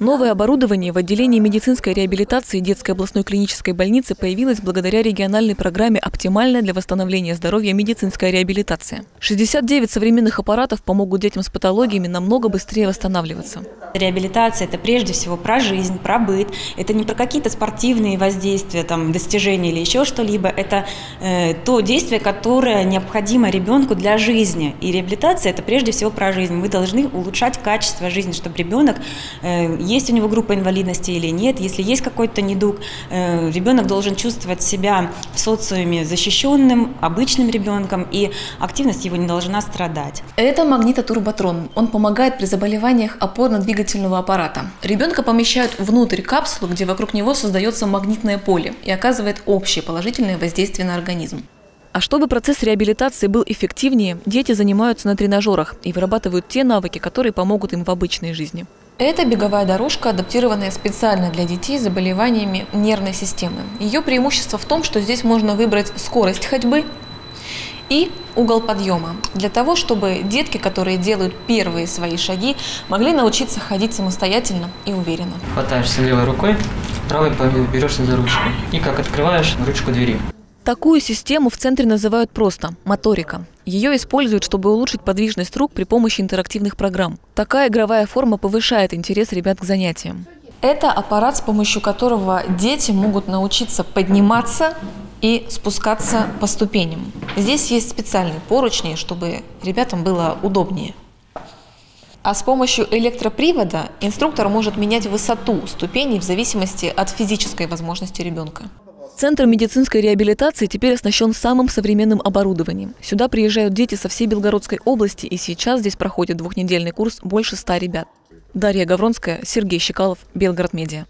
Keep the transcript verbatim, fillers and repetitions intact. Новое оборудование в отделении медицинской реабилитации детской областной клинической больницы появилось благодаря региональной программе «Оптимальная для восстановления здоровья медицинская реабилитация». шестьдесят девять современных аппаратов помогут детям с патологиями намного быстрее восстанавливаться. Реабилитация – это прежде всего про жизнь, про быт. Это не про какие-то спортивные воздействия, там, достижения или еще что-либо. Это э, то действие, которое необходимо ребенку для жизни. И реабилитация – это прежде всего про жизнь. Мы должны улучшать качество жизни, чтобы ребенок… Э, Есть у него группа инвалидности или нет, если есть какой-то недуг, ребенок должен чувствовать себя в социуме защищенным, обычным ребенком, и активность его не должна страдать. Это магнитотурботрон. Он помогает при заболеваниях опорно-двигательного аппарата. Ребенка помещают внутрь капсулы, где вокруг него создается магнитное поле и оказывает общее положительное воздействие на организм. А чтобы процесс реабилитации был эффективнее, дети занимаются на тренажерах и вырабатывают те навыки, которые помогут им в обычной жизни. Это беговая дорожка, адаптированная специально для детей с заболеваниями нервной системы. Ее преимущество в том, что здесь можно выбрать скорость ходьбы и угол подъема, для того, чтобы детки, которые делают первые свои шаги, могли научиться ходить самостоятельно и уверенно. Хватаешься левой рукой, правой берешься за ручку и как открываешь ручку двери. Такую систему в центре называют просто «моторика». Ее используют, чтобы улучшить подвижность рук при помощи интерактивных программ. Такая игровая форма повышает интерес ребят к занятиям. Это аппарат, с помощью которого дети могут научиться подниматься и спускаться по ступеням. Здесь есть специальные поручни, чтобы ребятам было удобнее. А с помощью электропривода инструктор может менять высоту ступеней в зависимости от физической возможности ребенка. Центр медицинской реабилитации теперь оснащен самым современным оборудованием. Сюда приезжают дети со всей Белгородской области, и сейчас здесь проходит двухнедельный курс больше ста ребят. Дарья Гавронская, Сергей Щекалов, БелгородМедиа.